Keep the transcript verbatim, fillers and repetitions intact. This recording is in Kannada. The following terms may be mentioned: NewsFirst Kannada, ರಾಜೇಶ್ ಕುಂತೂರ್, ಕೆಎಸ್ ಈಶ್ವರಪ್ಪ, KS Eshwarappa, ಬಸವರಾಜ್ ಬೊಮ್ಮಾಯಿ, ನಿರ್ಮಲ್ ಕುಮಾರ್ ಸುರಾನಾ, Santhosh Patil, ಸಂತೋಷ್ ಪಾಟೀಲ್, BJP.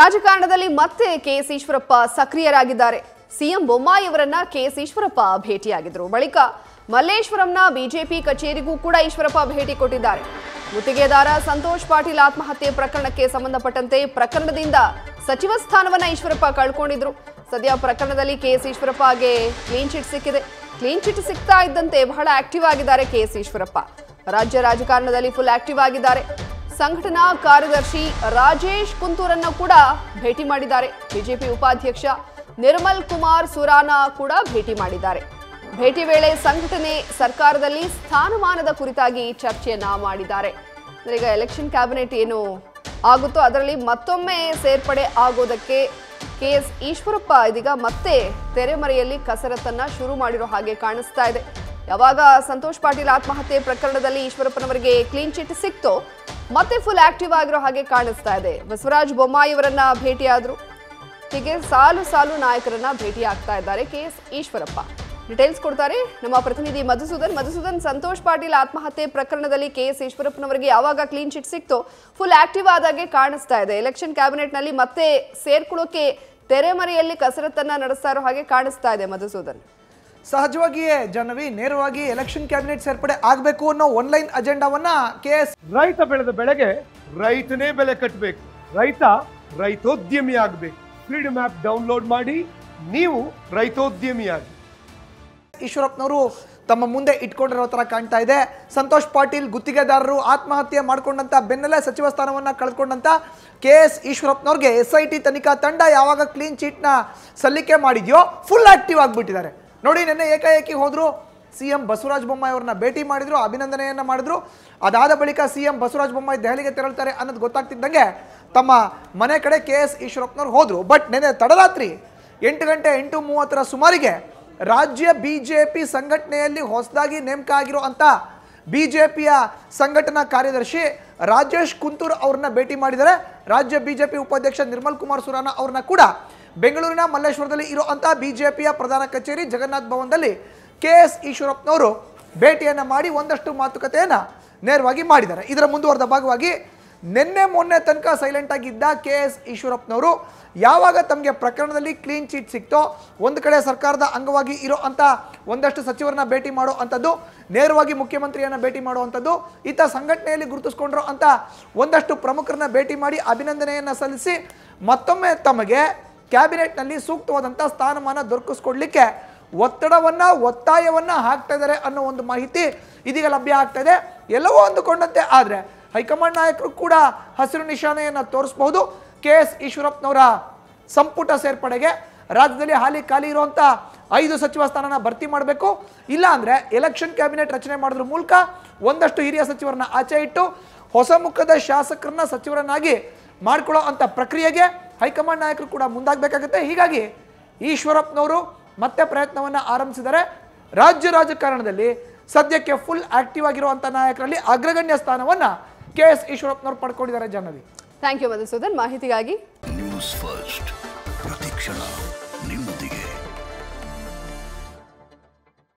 ರಾಜಕಾರಣದಲ್ಲಿ ಮತ್ತೆ ಕೆಎಸ್ ಈಶ್ವರಪ್ಪ ಸಕ್ರಿಯರಾಗಿದ್ದಾರೆ ಸಿಎಂ ಬೊಮ್ಮಾಯಿ ಅವರನ್ನು ಕೆಎಸ್ ಈಶ್ವರಪ್ಪ ಭೇಟಿಯಾಗಿದ್ದರು ಬಳಿಕ ಮಲ್ಲೇಶ್ವರಂನ ಬಿಜೆಪಿ ಕಚೇರಿಗೂ ಕೂಡ ಈಶ್ವರಪ್ಪ ಭೇಟಿ ಕೊಟ್ಟಿದ್ದಾರೆ ಮುತ್ತಿಗೆದಾರ ಸಂತೋಷ್ ಪಾಟೀಲ್ ಆತ್ಮಹತ್ಯೆ ಪ್ರಕರಣಕ್ಕೆ ಸಂಬಂಧಪಟ್ಟಂತೆ ಪ್ರಕರಣದಿಂದ ಸಚಿವ ಸ್ಥಾನವನ್ನ ಈಶ್ವರಪ್ಪ ಕಳೆದುಕೊಂಡಿದ್ದರು ಸದ್ಯ ಪ್ರಕರಣದಲ್ಲಿ ಕೆಎಸ್ ಈಶ್ವರಪ್ಪಗೆ ಕ್ಲೀನ್ ಚಿಟ್ ಸಿಕ್ಕಿದೆ ಕ್ಲೀನ್ ಚಿಟ್ ಸಿಕ್ತಾ ಇದ್ದಂತೆ ಬಹಳ ಆಕ್ಟಿವ್ ಆಗಿದ್ದಾರೆ ಕೆಎಸ್ ಈಶ್ವರಪ್ಪ ರಾಜ್ಯ ರಾಜಕಾರಣದಲ್ಲಿ ಫುಲ್ ಆಕ್ಟಿವ್ ಆಗಿದ್ದಾರೆ संघटना कार्यदर्शी राजेश कुंतूरन्न कूड़ा भेटी माडिदारे बीजेपी उपाध्यक्ष निर्मल कुमार सुराना कूड़ा भेटी माडिदारे भेटी वेळे संघटने सरकारदल्लि स्थानमानद कुरितागि चर्चेयन्न माडिदारे ईग एलेक्षन कैबिनेट एनु आगुत्तो अदरल्लि मत्तोम्मे सेर्पडे आगोदक्के केएस ईश्वरप्प इदीग मत्ते तेरेमरेयल्लि कसरत्तन्न शुरु माडिरो हागे काणिस्ता इदे यावाग संतोष पाटील आत्महत्ये प्रकरणदल्लि ಈಶ್ವರಪ್ಪನವರಿಗೆ ಕ್ಲೀನ್ ಚಿಟ್ ಸಿಕ್ತೋ ಮತ್ತೆ ಫುಲ್ ಆಕ್ಟಿವ್ ಆಗಿರೋ ಹಾಗೆ ಕಾಣಿಸ್ತಾ ಇದೆ ಬಸವರಾಜ್ ಬೊಮ್ಮಾಯಿ ಅವರನ್ನು ಭೇಟಿಯಾದರು ಹೀಗೆ ಸಾಲು ಸಾಲು ನಾಯಕರನ್ನ ಭೇಟಿ ಆಗ್ತಾ ಇದ್ದಾರೆ ಕೆಎಸ್ ಈಶ್ವರಪ್ಪ ಡೀಟೇಲ್ಸ್ ಕೊಡ್ತಾರೆ ನಮ್ಮ ಪ್ರತಿನಿಧಿ ಮಧುಸೂದನ್ ಮಧುಸೂದನ್ ಸಂತೋಷ್ ಪಾಟೀಲ್ ಆತ್ಮಹತ್ಯೆ ಪ್ರಕರಣದಲ್ಲಿ ಕೆಎಸ್ ಈಶ್ವರಪ್ಪನವರಿಗೆ ಯಾವಾಗ ಕ್ಲೀನ್ ಚಿಟ್ ಸಿಕ್ತೋ ಫುಲ್ ಆಕ್ಟಿವ್ ಆದಾಗೆ ಕಾಣಿಸ್ತಾ ಇದೆ ಎಲೆಕ್ಷನ್ ಕ್ಯಾಬಿನೆಟ್ ನಲ್ಲಿ ಮತ್ತೆ ಸೇರ್ಕೊಳ್ಳೋಕೆ ತೆರೆಮರೆಯಲ್ಲಿ ಕಸರತ್ತನ್ನ ನಡೆಸ್ತಾ ಇರೋ ಹಾಗೆ ಕಾಣಿಸ್ತಾ ಇದೆ ಮಧುಸೂದನ್ ಸಹಜವಾಗಿಯೇ ಜನವಿ ನೇರವಾಗಿ ಎಲೆಕ್ಷನ್ ಕ್ಯಾಬಿನೆಟ್ ಸೇರ್ಪಡೆ ಆಗಬೇಕು ಅನ್ನೋ ಆನ್ಲೈನ್ ಅಜೆಂಡಾವನ್ನ ಕೆಎಸ್ ರೈತ ಬೆಳೆದ ಬೆಳೆಗೆ ರೈತನೇ ಬೆಲೆ ಕಟ್ಟಬೇಕು ರೈತ ರೈತೋದ್ಯಮಿ ಆಗಬೇಕು ಫ್ರೀಡಮ್ ಆಪ್ ಡೌನ್ಲೋಡ್ ಮಾಡಿ ನೀವು ರೈತೋದ್ಯಮಿ ಆಗಿ ಈಶ್ವರಪ್ಪನವರು ತಮ್ಮ ಮುಂದೆ ಇಟ್ಕೊಂಡಿರೋ ತರ ಕಾಣ್ತಾ ಇದೆ ಸಂತೋಷ್ ಪಾಟೀಲ್ ಗುತ್ತಿಗೆದಾರರು ಆತ್ಮಹತ್ಯೆ ಮಾಡಿಕೊಂಡಂತ ಬೆನ್ನಲ್ಲೇ ಸಚಿವ ಸ್ಥಾನವನ್ನ ಕಳೆದುಕೊಂಡಂತ ಕೆಎಸ್ ಈಶ್ವರಪ್ಪನವರಿಗೆ ಎಸ್ಐಟಿ ತನಿಖಾ ತಂಡ ಯಾವಾಗ ಕ್ಲೀನ್ ಚಿಟ್ ನ ಸಲ್ಲಿಕೆ ಮಾಡಿದ್ಯೋ ಫುಲ್ ಆಕ್ಟಿವ್ ಆಗಿಬಿಟ್ಟಿದ್ದಾರೆ ನೋಡಿ ನೆನ್ನೆ ಏಕಾಏಕಿ ಹೋದ್ರು ಸಿಎಂ ಬಸವರಾಜ ಬೊಮ್ಮಾಯಿ ಅವರನ್ನ ಭೇಟಿ ಮಾಡಿದ್ರು ಅಭಿನಂದನೆಯನ್ನ ಮಾಡಿದ್ರು ಅದಾದ ಬಳಿಕ ಸಿಎಂ ಬಸವರಾಜ ಬೊಮ್ಮಾಯಿ ದೆಹಲಿಗೆ ತೆರಳುತ್ತಾರೆ ಅನ್ನೋದು ಗೊತ್ತಾಗ್ತಿದ್ದಂಗೆ ತಮ್ಮ ಮನೆ ಕಡೆ ಕೆಎಸ್ ಈಶ್ವರಪ್ಪನವರು ಹೋದ್ರು ಬಟ್ ನೆನ್ನೆ ತಡರಾತ್ರಿ ಎಂಟು ಗಂಟೆ ಎಂಟು ಮೂವತ್ತರ ಸುಮಾರಿಗೆ ರಾಜ್ಯ ಬಿಜೆಪಿ ಸಂಘಟನೆಯಲ್ಲಿ ಹೊಸದಾಗಿ ನೇಮಕ ಆಗಿರೋ ಅಂತ ಬಿಜೆಪಿಯ ಸಂಘಟನಾ ಕಾರ್ಯದರ್ಶಿ ರಾಜೇಶ್ ಕುಂತೂರ್ ಅವ್ರನ್ನ ಭೇಟಿ ಮಾಡಿದ್ದಾರೆ ರಾಜ್ಯ ಬಿಜೆಪಿ ಉಪಾಧ್ಯಕ್ಷ ನಿರ್ಮಲ್ ಕುಮಾರ್ ಸುರಾನಾ ಅವ್ರನ್ನ ಕೂಡ ಬೆಂಗಳೂರಿನ ಮಲ್ಲೇಶ್ವರದಲ್ಲಿ ಇರುವಂತ ಬಿಜೆಪಿಯ ಪ್ರಧಾನ ಕಚೇರಿ ಜಗನ್ನಾಥ ಭವನದಲ್ಲಿ ಕೆಎಸ್ ಈಶ್ವರಪ್ಪನವರು ಭೇಟಿಯನ್ನು ಮಾಡಿ ಒಂದಷ್ಟು ಮಾತುಕತೆಯನ್ನು ನೇರವಾಗಿ ಮಾಡಿದ್ದಾರೆ ಇದರ ಮುಂದುವರೆದ ಭಾಗವಾಗಿ ನಿನ್ನೆ ಮೊನ್ನೆ ತನಕ ಸೈಲೆಂಟ್ ಆಗಿದ್ದ ಕೆಎಸ್ ಈಶ್ವರಪ್ಪನವರು ಯಾವಾಗ ತಮಗೆ ಪ್ರಕರಣದಲ್ಲಿ ಕ್ಲೀನ್ ಚಿಟ್ ಸಿಕ್ತೋ ಒಂದು ಕಡೆ ಸರ್ಕಾರದ ಅಂಗವಾಗಿ ಇರೋ ಅಂತ ಒಂದಷ್ಟು ಸಚಿವರನ್ನ ಭೇಟಿ ಮಾಡೋ ಅಂಥದ್ದು ನೇರವಾಗಿ ಮುಖ್ಯಮಂತ್ರಿಯನ್ನು ಭೇಟಿ ಮಾಡೋ ಅಂಥದ್ದು ಇತ್ತ ಸಂಘಟನೆಯಲ್ಲಿ ಗುರುತಿಸ್ಕೊಂಡಿರೋ ಅಂತ ಒಂದಷ್ಟು ಪ್ರಮುಖರನ್ನ ಭೇಟಿ ಮಾಡಿ ಅಭಿನಂದನೆಯನ್ನು ಸಲ್ಲಿಸಿ ಮತ್ತೊಮ್ಮೆ ತಮಗೆ ಕ್ಯಾಬಿನೆಟ್ನಲ್ಲಿ ಸೂಕ್ತವಾದಂಥ ಸ್ಥಾನಮಾನ ದೊರಕಿಸ್ಕೊಡ್ಲಿಕ್ಕೆ ಒತ್ತಡವನ್ನು ಒತ್ತಾಯವನ್ನು ಹಾಕ್ತಾ ಇದ್ದಾರೆ ಅನ್ನೋ ಒಂದು ಮಾಹಿತಿ ಇದೀಗ ಲಭ್ಯ ಆಗ್ತಾ ಇದೆ ಎಲ್ಲವೂ ಅಂದುಕೊಂಡಂತೆ ಆದರೆ ಹೈಕಮಾಂಡ್ ನಾಯಕರು ಕೂಡ ಹಸಿರು ನಿಶಾನೆಯನ್ನು ತೋರಿಸಬಹುದು ಕೆ ಎಸ್ ಈಶ್ವರಪ್ಪನವರ ಸಂಪುಟ ಸೇರ್ಪಡೆಗೆ ರಾಜ್ಯದಲ್ಲಿ ಹಾಲಿ ಖಾಲಿ ಇರುವಂಥ ಐದು ಸಚಿವ ಸ್ಥಾನನ ಭರ್ತಿ ಮಾಡಬೇಕು ಇಲ್ಲಾಂದರೆ ಎಲೆಕ್ಷನ್ ಕ್ಯಾಬಿನೆಟ್ ರಚನೆ ಮಾಡೋದ್ರ ಮೂಲಕ ಒಂದಷ್ಟು ಹಿರಿಯ ಸಚಿವರನ್ನ ಆಚೆ ಇಟ್ಟು ಹೊಸ ಮುಖದ ಶಾಸಕರನ್ನ ಸಚಿವರನ್ನಾಗಿ ಮಾಡ್ಕೊಳ್ಳೋ ಅಂಥ ಪ್ರಕ್ರಿಯೆಗೆ ಹೈಕಮಾಂಡ್ ನಾಯಕರು ಕೂಡ ಮುಂದಾಗಬೇಕಾಗುತ್ತೆ ಹೀಗಾಗಿ ಈಶ್ವರಪ್ಪನವರು ಮತ್ತೆ ಪ್ರಯತ್ನವನ್ನು ಆರಂಭಿಸಿದ್ದಾರೆ ರಾಜ್ಯ ರಾಜಕಾರಣದಲ್ಲಿ ಸದ್ಯಕ್ಕೆ ಫುಲ್ ಆಕ್ಟಿವ್ ಆಗಿರುವಂಥ ನಾಯಕರಲ್ಲಿ ಅಗ್ರಗಣ್ಯ ಸ್ಥಾನವನ್ನು ಕೆ ಎಸ್ ಈಶ್ವರಪ್ಪನವರು ಪಡ್ಕೊಂಡಿದ್ದಾರೆ ಜಾಹ್ನವಿ ಥ್ಯಾಂಕ್ ಯು ಮಧುಸೂದನ್ ಮಾಹಿತಿಗಾಗಿ ನ್ಯೂಸ್ ಫಸ್ಟ್ ಪ್ರತಿಕ್ಷಣ